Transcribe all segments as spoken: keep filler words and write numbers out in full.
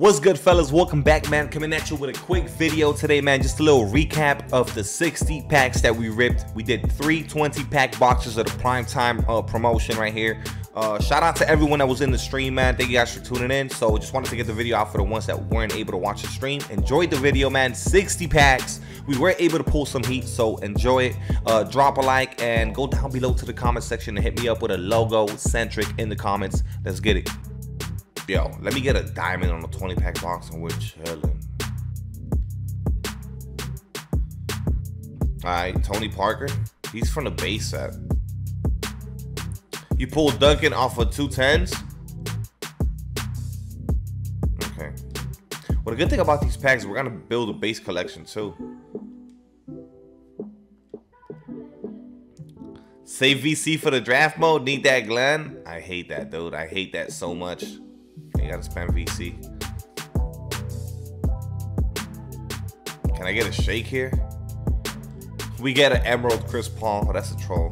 What's good, fellas? Welcome back, man. Coming at you with a quick video today, man. Just a little recap of the sixty packs that we ripped. We did three twenty pack boxes of the primetime uh, promotion right here. Uh, shout out to everyone that was in the stream, man. Thank you guys for tuning in. So just wanted to get the video out for the ones that weren't able to watch the stream. Enjoyed the video, man. sixty packs. We were able to pull some heat, so enjoy it. Uh, drop a like and go down below to the comment section and hit me up with a Logo Centric in the comments. Let's get it. Yo, let me get a diamond on a twenty pack box and we're chilling. Alright, Tony Parker. He's from the base set. You pulled Duncan off of two tens? Okay. Well, the good thing about these packs is we're going to build a base collection too. Save V C for the draft mode. Need that, Glenn? I hate that, dude. I hate that so much. You gotta spam V C. Can I get a shake here? We get an emerald Chris Paul. Oh, that's a troll.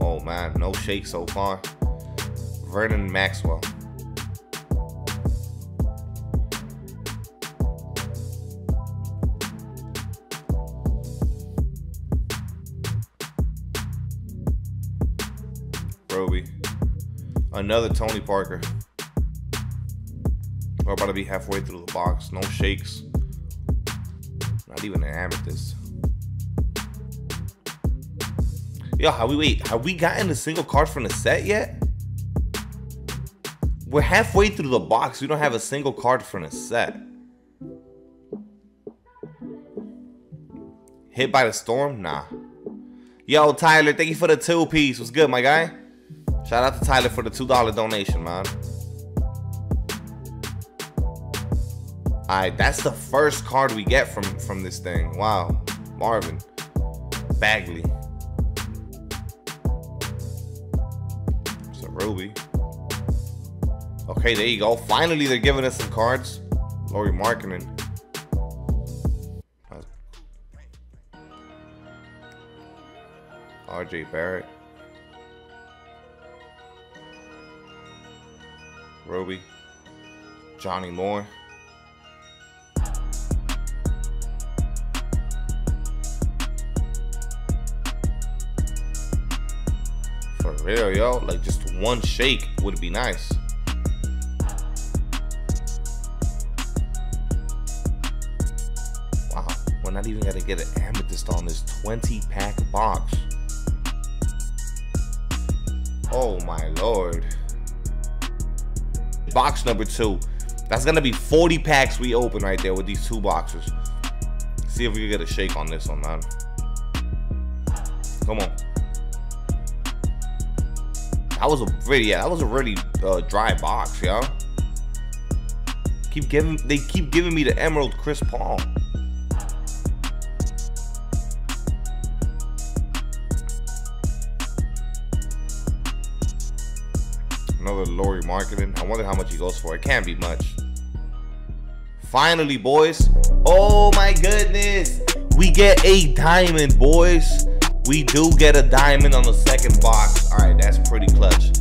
Oh man, no shake so far. Vernon Maxwell. Roby. Another Tony Parker. We're about to be halfway through the box. No shakes. Not even an amethyst. Yo, how we wait? Have we gotten a single card from the set yet? We're halfway through the box. We don't have a single card from the set. Hit by the storm? Nah. Yo, Tyler, thank you for the two piece. What's good, my guy? Shout out to Tyler for the two dollar donation, man. Alright, that's the first card we get from, from this thing. Wow. Marvin Bagley. It's a ruby. Okay, there you go. Finally, they're giving us some cards. Lauri Markkanen. R J Barrett. Roby, Johnny Moore, for real, yo, like just one shake would be nice. Wow, we're not even gonna get an amethyst on this twenty pack box. Oh my lord. Box number two. That's gonna be forty packs we open right there with these two boxes. See if we can get a shake on this one, man. Come on. That was a pretty, yeah, that was a really uh, dry box, y'all. Keep giving, they keep giving me the emerald Chris Paul. Another Lauri Markkanen. I wonder how much he goes for. It can't be much. Finally, boys. Oh my goodness. We get a diamond, boys. We do get a diamond on the second box. All right, that's pretty clutch.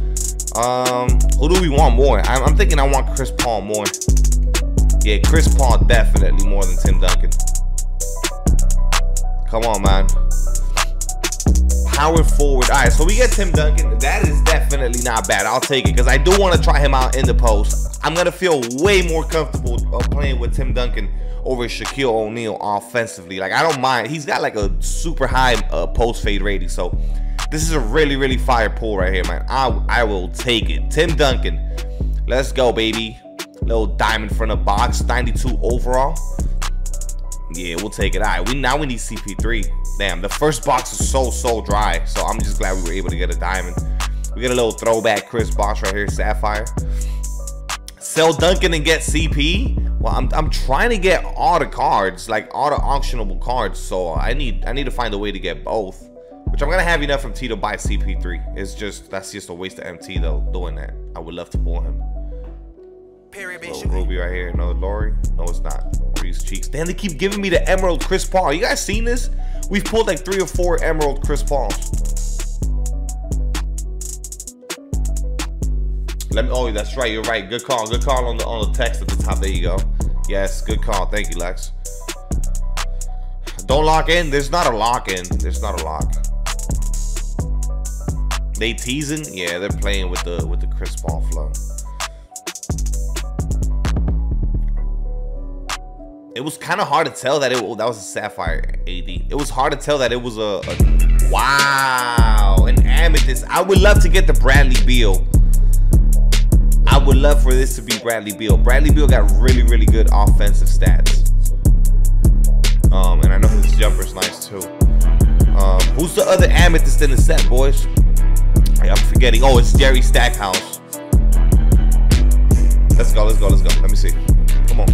Um, who do we want more? I'm, I'm thinking I want Chris Paul more. Yeah, Chris Paul definitely more than Tim Duncan. Come on, man. Power forward. All right, so we get Tim Duncan. That is definitely not bad. I'll take it because I do want to try him out in the post. I'm going to feel way more comfortable playing with Tim Duncan over Shaquille O'Neal offensively. Like, I don't mind. He's got like a super high uh, post fade rating. So this is a really, really fire pull right here, man. I, I will take it. Tim Duncan. Let's go, baby. Little diamond from the box. ninety-two overall. Yeah, we'll take it. All right, we, now we need C P three. Damn, the first box is so, so dry. So I'm just glad we were able to get a diamond. We get a little throwback Chris Bosch right here, Sapphire. Sell Duncan and get C P. Well, I'm, I'm trying to get all the cards, like all the auctionable cards. So I need I need to find a way to get both, which I'm going to have enough M T to buy C P three. It's just, that's just a waste of M T though, doing that. I would love to pull him. Little Ruby right here, another Lauri. No, it's not. Reese's cheeks. Damn, they keep giving me the emerald Chris Paul. You guys seen this? We've pulled like three or four emerald Chris Pauls. Let me, oh, that's right. You're right. Good call. Good call on the on the text at the top. There you go. Yes, good call. Thank you, Lex. Don't lock in. There's not a lock in. There's not a lock. They teasing? Yeah, they're playing with the with the Chris Paul flow. It was kind of hard to tell that it that was a Sapphire A D. It was hard to tell that it was a, a wow, an Amethyst. I would love to get the Bradley Beal. I would love for this to be Bradley Beal. Bradley Beal got really, really good offensive stats. Um, and I know his jumper's nice too. Um, who's the other Amethyst in the set, boys? Hey, I'm forgetting. Oh, it's Jerry Stackhouse. Let's go, let's go, let's go. Let me see. Come on.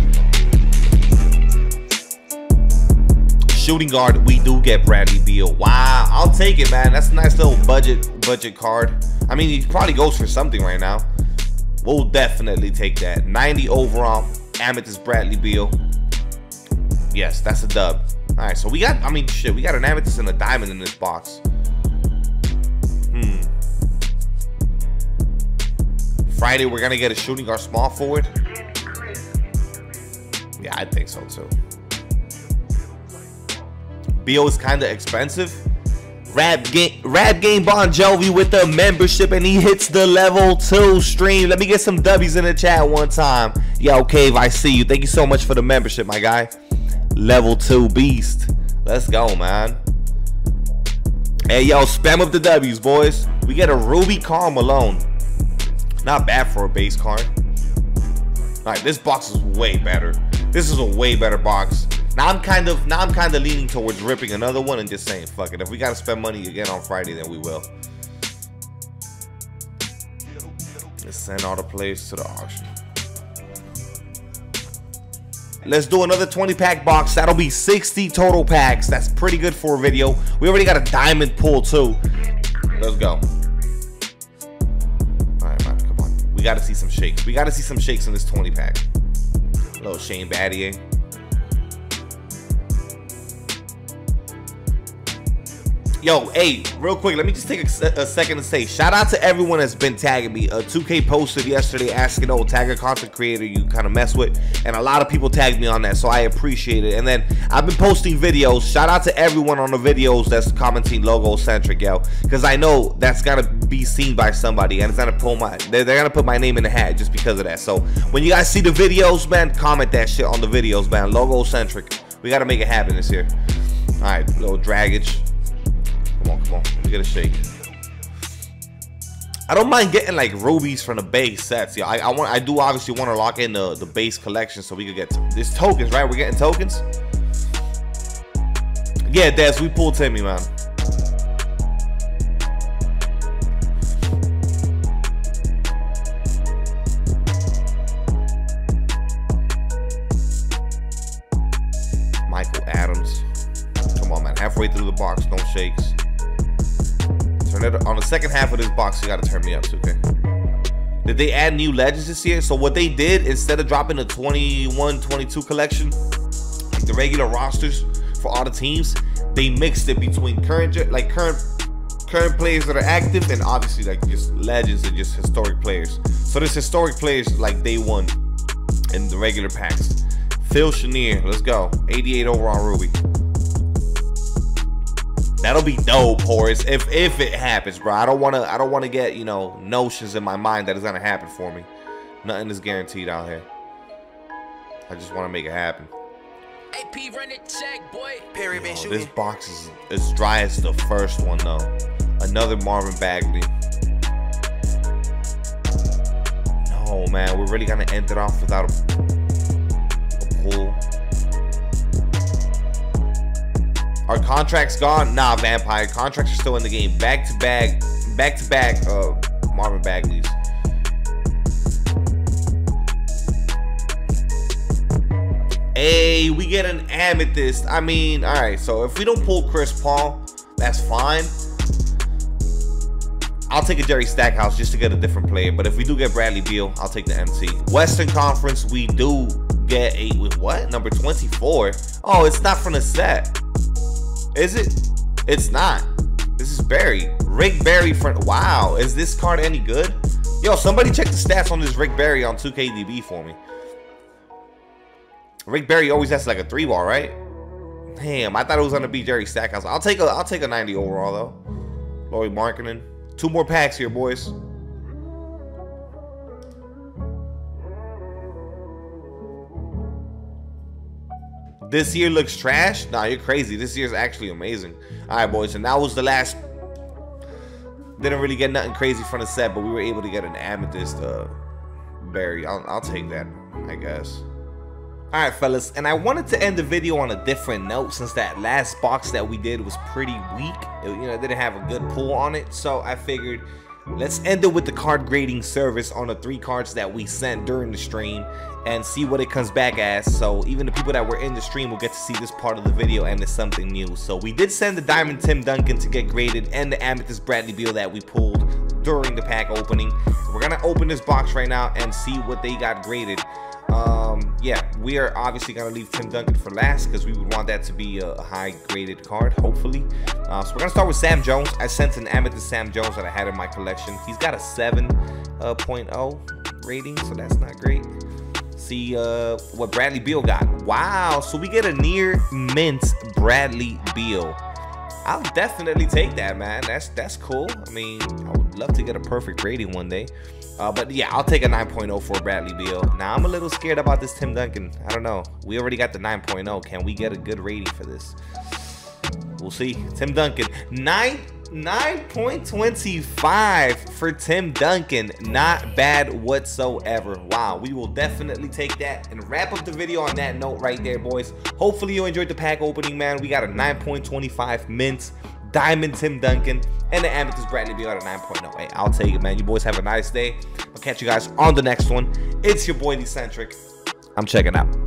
Shooting guard, we do get Bradley Beal. Wow, I'll take it, man. That's a nice little budget budget card. I mean, he probably goes for something right now. We'll definitely take that. ninety overall, Amethyst Bradley Beal. Yes, that's a dub. All right, so we got, I mean, shit, we got an Amethyst and a Diamond in this box. Hmm. Friday, we're going to get a shooting guard small forward. Yeah, I think so, too. Beal is kind of expensive. Rap Game, Rap Game Bon Jovi with the membership, and he hits the level two stream. Let me get some W's in the chat one time. Yo, Cave, I see you. Thank you so much for the membership, my guy. Level two beast. Let's go, man. Hey, yo, spam up the W's, boys. We get a Ruby Karl Malone. Not bad for a base card. All right, this box is way better. This is a way better box. Now I'm kind of now I'm kind of leaning towards ripping another one and just saying fuck it. If we gotta spend money again on Friday, then we will. Let's send all the players to the auction. Let's do another twenty pack box. That'll be sixty total packs. That's pretty good for a video. We already got a diamond pull too. Let's go. All right, man, come on. We gotta see some shakes. We gotta see some shakes in this twenty pack. A little Shane Battier. Yo, hey, real quick, let me just take a, a second to say shout out to everyone that's been tagging me. uh, two K posted yesterday asking, oh, tag a content creator you kind of mess with, and a lot of people tagged me on that, so I appreciate it. And then I've been posting videos. Shout out to everyone on the videos that's commenting Logo Centric, yo, because I know that's got to be seen by somebody, and it's gonna pull my they're, they're gonna put my name in the hat just because of that. So when you guys see the videos, man, comment that shit on the videos, man. Logo Centric, we gotta make it happen this year. All right, little draggage. Come on, come on. Let me get a shake. I don't mind getting like rubies from the base sets. Yeah, I, I want. I do obviously want to lock in the the base collection so we could get to, this tokens, right? We're getting tokens. Yeah, Des, we pulled Timmy, man. Michael Adams. Come on, man. Halfway through the box, no shakes. On the second half of this box, you gotta turn me up, two K. Did they add new legends this year? So what they did, instead of dropping the twenty-one twenty-two collection, like the regular rosters for all the teams, they mixed it between current, like current, current players that are active, and obviously like just legends and just historic players. So there's historic players like day one in the regular packs. Phil Chenier, let's go. eighty-eight overall Ruby. That'll be dope, Horace. If if it happens, bro. I don't wanna I don't wanna get, you know, notions in my mind that it's gonna happen for me. Nothing is guaranteed out here. I just wanna make it happen. A P run it, check, boy. Perry, man, shoot. This box is as dry as the first one though. Another Marvin Bagley. No, man, we're really gonna end it off without a, a pull. Our contract's gone? Nah, Vampire. Contracts are still in the game. Back to back, back to back, uh, Marvin Bagley's. Hey, we get an Amethyst. I mean, all right. So if we don't pull Chris Paul, that's fine. I'll take a Jerry Stackhouse just to get a different player. But if we do get Bradley Beal, I'll take the M T. Western Conference, we do get a with what? Number twenty-four. Oh, it's not from the set. Is it? It's not. This is Barry. Rick Barry. Friend. Wow. Is this card any good? Yo, somebody check the stats on this Rick Barry on two K D B for me. Rick Barry always has like a three ball, right? Damn, I thought it was gonna be Jerry Stackhouse. I'll take a, I'll take a ninety overall though. Lauri Markkanen. Two more packs here, boys. This year looks trash? Nah, you're crazy. This year's actually amazing. All right, boys, and that was the last. Didn't really get nothing crazy from the set, but we were able to get an amethyst uh, berry. I'll, I'll take that, I guess. All right, fellas, and I wanted to end the video on a different note since that last box that we did was pretty weak. It, you know, it didn't have a good pull on it, so I figured let's end it with the card grading service on the three cards that we sent during the stream and see what it comes back as. So even the people that were in the stream will get to see this part of the video and it's something new. So we did send the Diamond Tim Duncan to get graded and the Amethyst Bradley Beal that we pulled during the pack opening. We're gonna open this box right now and see what they got graded. Um, yeah, we are obviously gonna leave Tim Duncan for last because we would want that to be a high graded card, hopefully. Uh, so we're gonna start with Sam Jones. I sent an Amethyst Sam Jones that I had in my collection. He's got a seven point oh uh, rating, so that's not great. See uh, what Bradley Beal got. Wow, so we get a near mint Bradley Beal. I'll definitely take that, man. That's that's cool. I mean, I would love to get a perfect rating one day. Uh, but yeah, I'll take a nine point oh for Bradley Beal. Now, I'm a little scared about this Tim Duncan. I don't know. We already got the nine point oh. Can we get a good rating for this? We'll see. Tim Duncan. nine point two five for Tim Duncan. Not bad whatsoever. Wow. We will definitely take that and wrap up the video on that note right there, boys. Hopefully, you enjoyed the pack opening, man. We got a nine point two five mint Diamond Tim Duncan and the Amethyst Bradley Beal at a nine point oh eight. I'll take it, man. You boys have a nice day. I'll catch you guys on the next one. It's your boy, Logo Centric. I'm checking out.